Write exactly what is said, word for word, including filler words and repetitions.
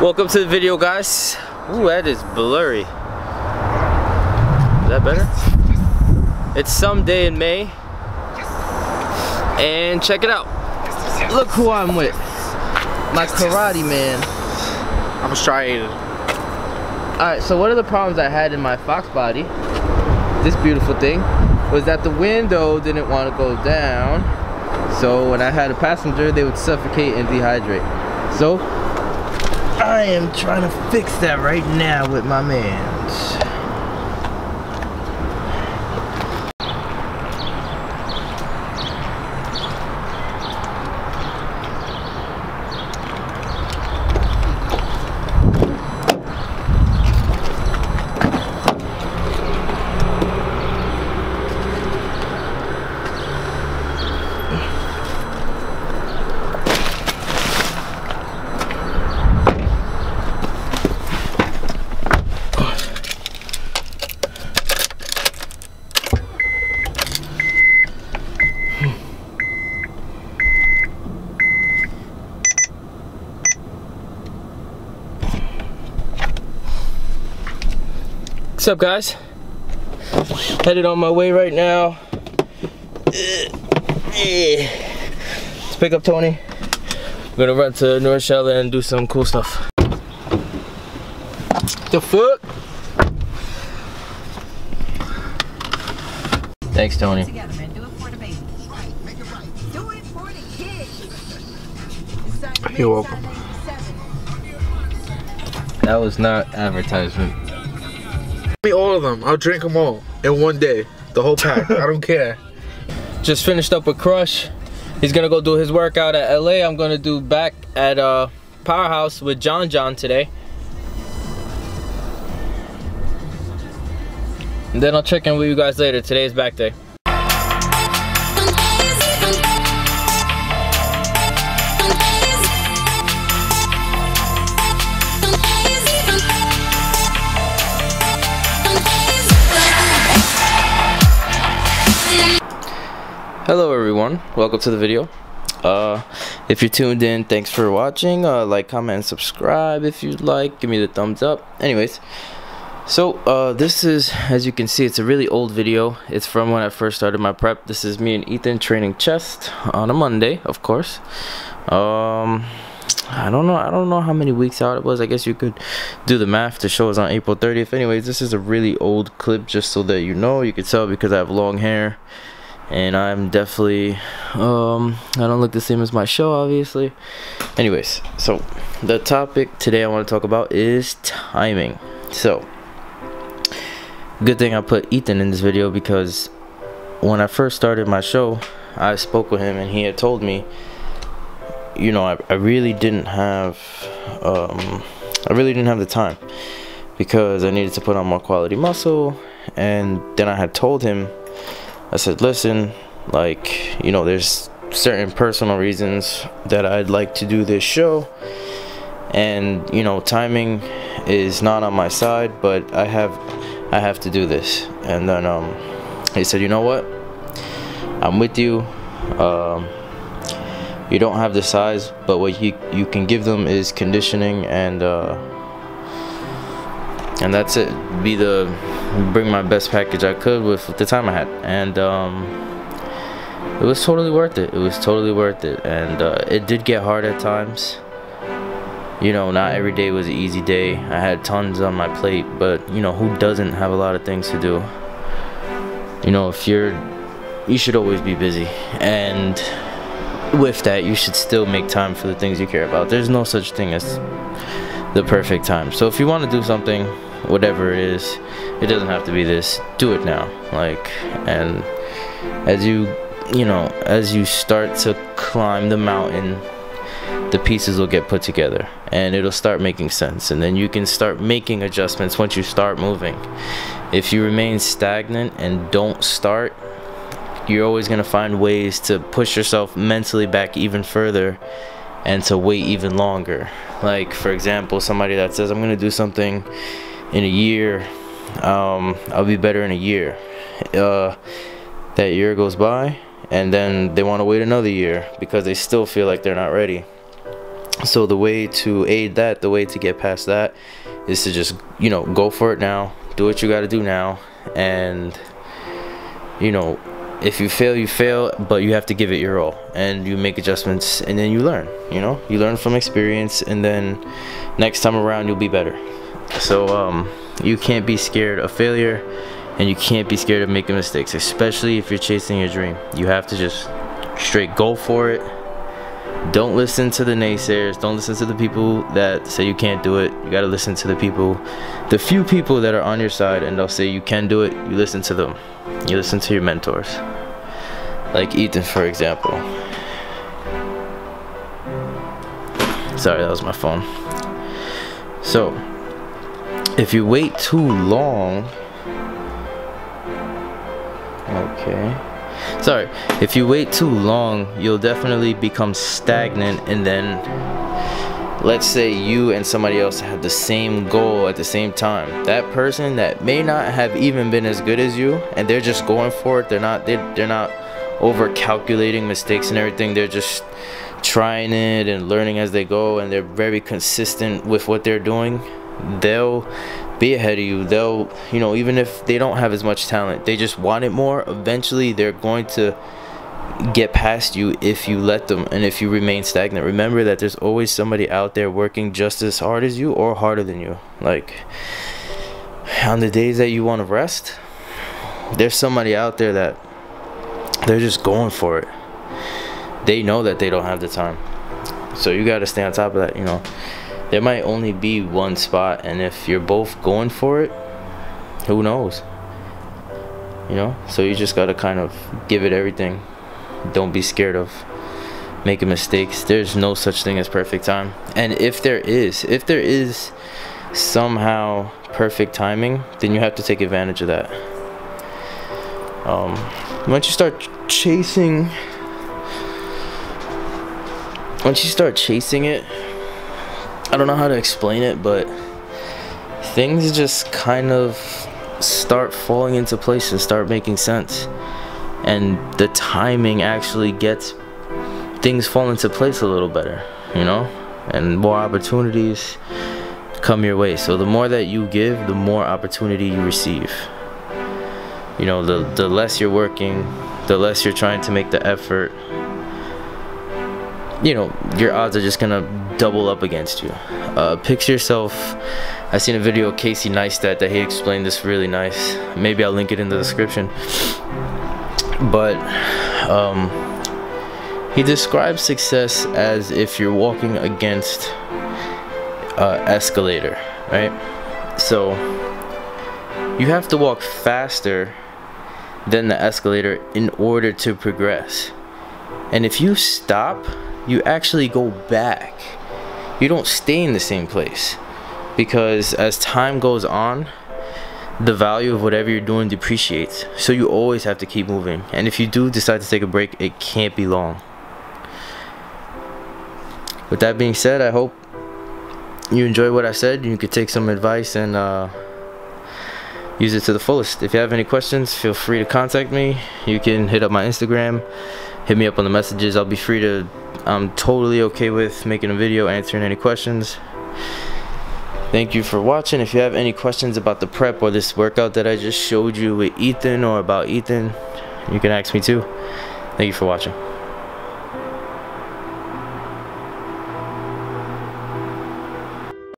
Welcome to the video, guys. Ooh, that is blurry. Is that better? It's some day in May. And check it out. Look who I'm with. My karate man. I'm Australian. Alright, so one of the problems I had in my Fox body, this beautiful thing, was that the window didn't want to go down. So when I had a passenger, they would suffocate and dehydrate. So I am trying to fix that right now with my man. What's up, guys? Headed on my way right now. Let's pick up Tony. We're gonna run to New Rochelle and do some cool stuff. The fuck? Thanks, Tony. Together, man. Do it for the baby. Right, make it right. Do it for the kids. You're welcome. That was not advertisement. Give me all of them. I'll drink them all in one day. The whole pack. I don't care. Just finished up with Crush. He's gonna go do his workout at L A. I'm gonna do back at uh, Powerhouse with John John today. And then I'll check in with you guys later. Today's back day. Hello everyone, welcome to the video. Uh, if you're tuned in, thanks for watching. Uh, like, comment, and subscribe if you'd like. Give me the thumbs up. Anyways, so uh, this is, as you can see, it's a really old video. It's from when I first started my prep. This is me and Ethan training chest on a Monday, of course. Um, I don't know. I don't know how many weeks out it was. I guess you could do the math to show us on April thirtieth. Anyways, this is a really old clip, just so that you know. You can tell because I have long hair. And I'm definitely, um, I don't look the same as my show, obviously. Anyways, so the topic today I want to talk about is timing. So, good thing I put Ethan in this video, because when I first started my show, I spoke with him and he had told me, you know, I, I really didn't have, um, I really didn't have the time, because I needed to put on more quality muscle. And then I had told him, I said, listen, like, you know, there's certain personal reasons that I'd like to do this show, and you know, timing is not on my side, but I have I have to do this. And then um he said, you know what, I'm with you. Um you don't have the size, but what you you can give them is conditioning, and uh and that's it. Be the bring my best package I could with the time I had, and um, it was totally worth it. It was totally worth it, and uh, it did get hard at times. You know, not every day was an easy day. I had tons on my plate, but you know, who doesn't have a lot of things to do? You know, if you're, you should always be busy, and with that, you should still make time for the things you care about. There's no such thing as the perfect time. So if you want to do something, whatever it is, it doesn't have to be this, do it now. Like, and as you you know as you start to climb the mountain, the pieces will get put together and it'll start making sense, and then you can start making adjustments once you start moving. If you remain stagnant and don't start, you're always going to find ways to push yourself mentally back even further and to wait even longer. Like, for example, somebody that says, I'm going to do something in a year, um, I'll be better in a year. Uh, that year goes by, and then they want to wait another year because they still feel like they're not ready. So the way to aid that, the way to get past that, is to just, you know, go for it now. Do what you got to do now. And, you know, if you fail, you fail, but you have to give it your all. And you make adjustments, and then you learn, you know. You learn from experience, and then next time around, you'll be better. So um, you can't be scared of failure, and you can't be scared of making mistakes, especially if you're chasing your dream. You have to just straight go for it. Don't listen to the naysayers. Don't listen to the people that say you can't do it. You got to listen to the people, the few people that are on your side, and they'll say you can do it. You listen to them. You listen to your mentors. Like Ethan, for example. Sorry, that was my phone. So, if you wait too long... Okay... Sorry, if you wait too long, you'll definitely become stagnant, and then let's say you and somebody else have the same goal at the same time. That person that may not have even been as good as you, and they're just going for it. They're not they're, they're not over calculating mistakes and everything. They're just trying it and learning as they go, and they're very consistent with what they're doing. They'll be ahead of you. They'll, you know, even if they don't have as much talent, they just want it more. Eventually, they're going to get past you if you let them, and if you remain stagnant. Remember that there's always somebody out there working just as hard as you or harder than you. Like, on the days that you want to rest, there's somebody out there that they're just going for it. They know that they don't have the time. So you got to stay on top of that, you know. There might only be one spot, and if you're both going for it, who knows? You know? So you just gotta kind of give it everything. Don't be scared of making mistakes. There's no such thing as perfect time. And if there is, if there is somehow perfect timing, then you have to take advantage of that. Um, once you start chasing, once you start chasing it, I don't know how to explain it, but things just kind of start falling into place and start making sense. And the timing actually gets things fall into place a little better, you know? And more opportunities come your way. So the more that you give, the more opportunity you receive. You know, the, the less you're working, the less you're trying to make the effort, you know, your odds are just gonna double up against you. Uh, picture yourself, I seen a video of Casey Neistat that he explained this really nice. Maybe I'll link it in the description. But um, he describes success as if you're walking against an escalator, right? So you have to walk faster than the escalator in order to progress. And if you stop, you actually go back. You don't stay in the same place, because as time goes on, the value of whatever you're doing depreciates. So you always have to keep moving. And if you do decide to take a break, it can't be long. With that being said, I hope you enjoy what I said. You could take some advice and uh, use it to the fullest. If you have any questions, feel free to contact me. You can hit up my Instagram. Hit me up on the messages. I'll be free to... I'm totally okay with making a video, answering any questions. Thank you for watching. If you have any questions about the prep or this workout that I just showed you with Ethan, or about Ethan, you can ask me too. Thank you for watching.